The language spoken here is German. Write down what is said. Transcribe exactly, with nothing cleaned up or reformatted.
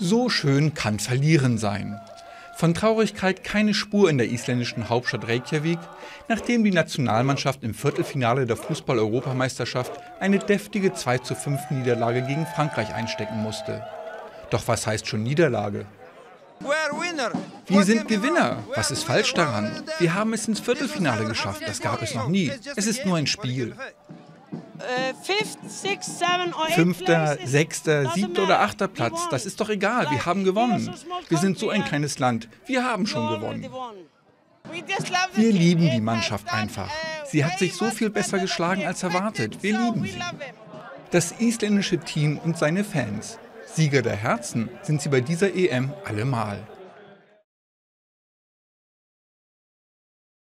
So schön kann verlieren sein. Von Traurigkeit keine Spur in der isländischen Hauptstadt Reykjavik, nachdem die Nationalmannschaft im Viertelfinale der Fußball-Europameisterschaft eine deftige zwei zu fünf Niederlage gegen Frankreich einstecken musste. Doch was heißt schon Niederlage? Wir sind Gewinner. Was ist falsch daran? Wir haben es ins Viertelfinale geschafft. Das gab es noch nie. Es ist nur ein Spiel. Fünfter, sechster, siebter oder achter Platz, das ist doch egal, wir haben gewonnen. Wir sind so ein kleines Land, wir haben schon gewonnen. Wir lieben die Mannschaft einfach. Sie hat sich so viel besser geschlagen als erwartet, wir lieben sie. Das isländische Team und seine Fans, Sieger der Herzen, sind sie bei dieser E M allemal.